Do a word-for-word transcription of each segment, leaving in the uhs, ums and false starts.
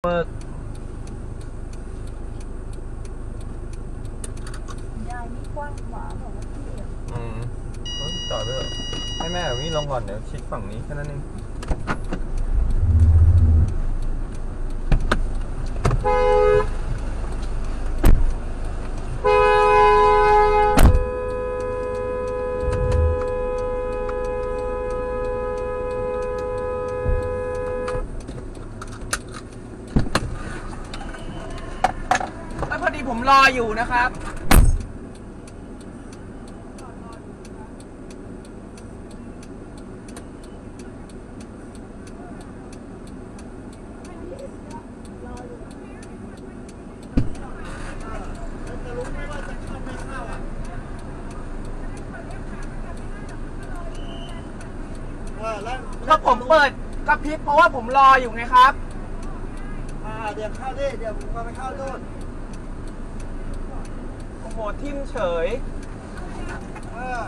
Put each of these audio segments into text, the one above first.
ยากนี่กว้างขวาหรออืมจอดด้วยให้แม่แบบนี้ลงก่อนเดี๋ยวชิดฝั่งนี้แค่นั้นเองพอดีผมรออยู่นะครับถ้าผมเปิดกระพริบเพราะว่าผมรออยู่ไงครับอ่าเดี๋ยวเข้าดิเดี๋ยวผมไปเข้าด้วยโหดทิ่มเฉยเออ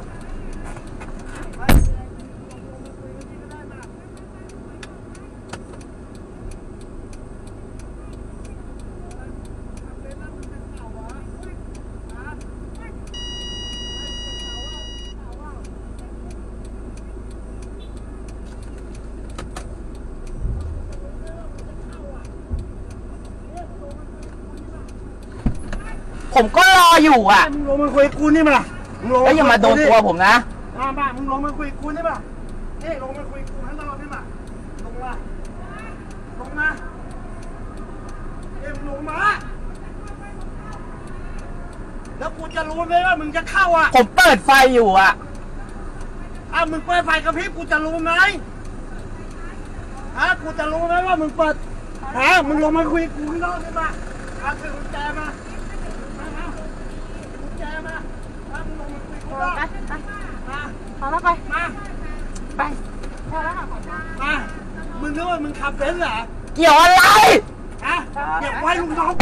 ผมก็รออยู่อ่ะมึงลงมาคุยกูนี่มาแล้วอย่ามาโดนตัวผมนะมาบ้ามึงลงมาคุยกูนี่มาเฮ้ยลงมาคุยกูให้ตลอดนี่มาลงมาลงมาเฮ้ยมึงลงมาแล้วกูจะรู้ไหมว่ามึงจะเข้าอ่ะผมเปิดไฟอยู่อ่ะอ้าวมึงเปิดไฟกระพริบกูจะรู้ไหมฮะกูจะรู้ไหมว่ามึงเปิดฮะมึงลงมาคุยกูให้ตลอดนี่มาเอาถือกุญแจมาไปไปพอแล้วไปมาไปพอแล้วค่ะมามึงนึกว่ามึงขับเบนซ์เหรอเกี่ยวอะไรอ่ะเกี่ยวไว้ลุงน้อง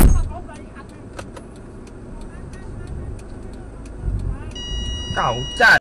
เก่าจัด